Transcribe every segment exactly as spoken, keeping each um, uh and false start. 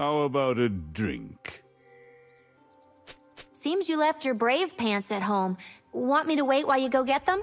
How about a drink? Seems you left your brave pants at home. Want me to wait while you go get them?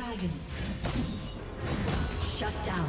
dragon. Shut down.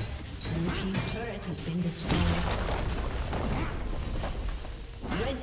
Team's turret has been destroyed. Red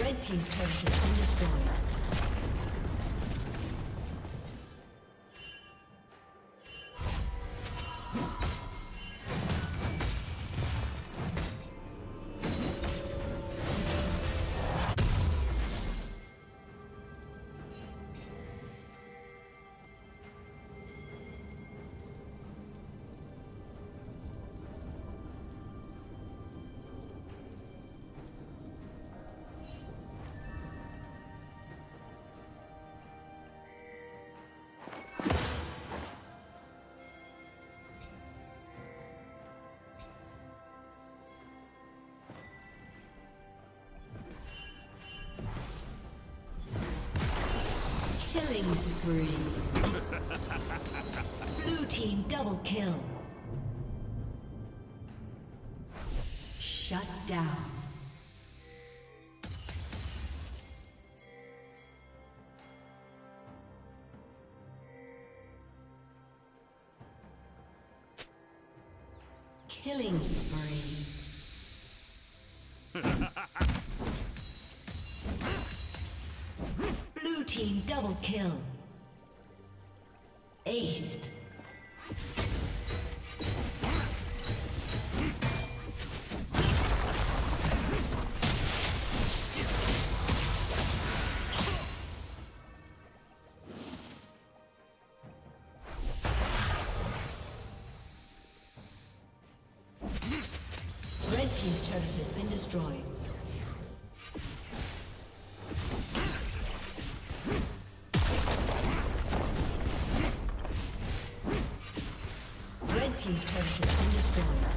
Red team's turret has been destroyed. Killing spree. Blue team double kill. Shut down. Killing spree. Team double kill. Aced. Red team's turret has been destroyed. Team's turret has been destroyed.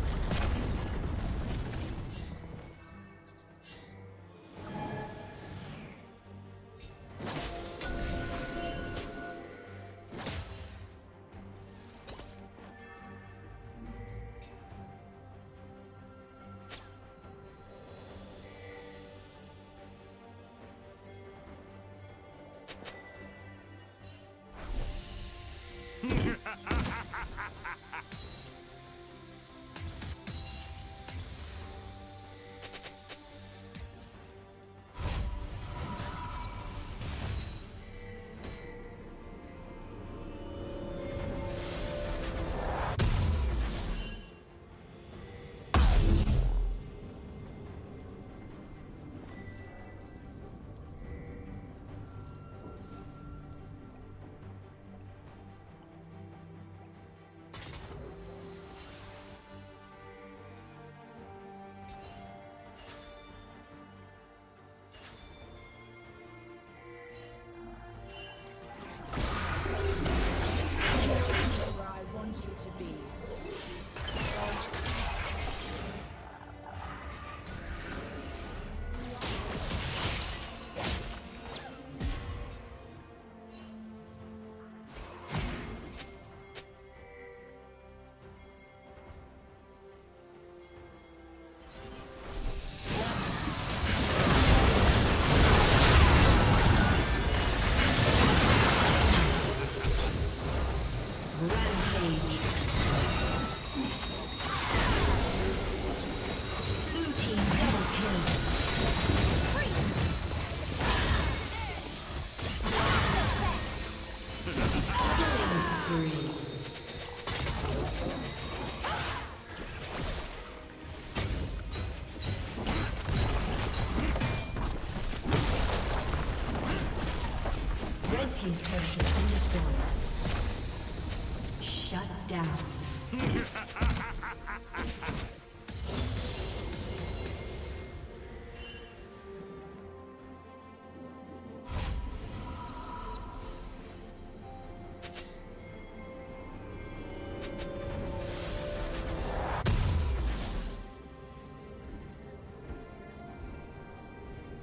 Team's turret has been destroyed.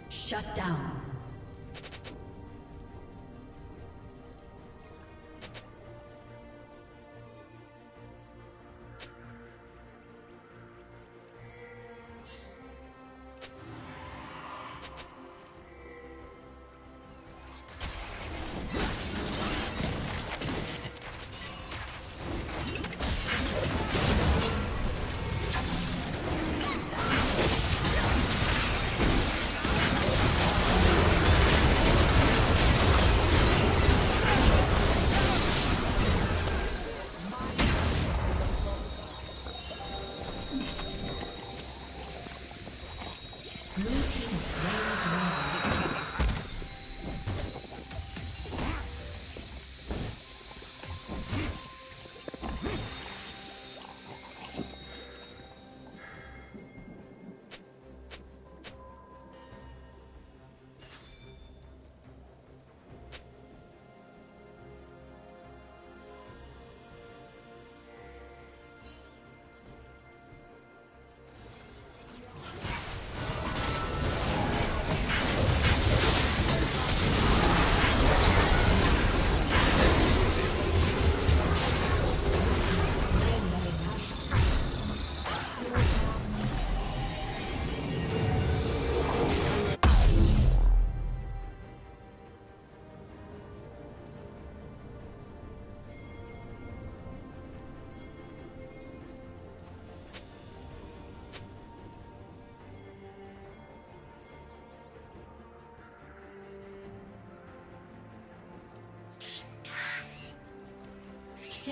Shut down. Shut down.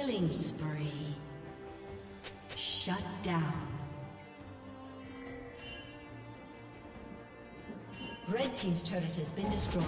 Killing spree. Shut down. Red team's turret has been destroyed.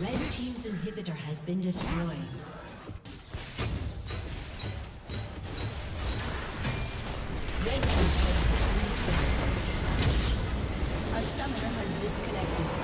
Red team's inhibitor has been destroyed. Red team's inhibitor has been destroyed. A summoner has disconnected.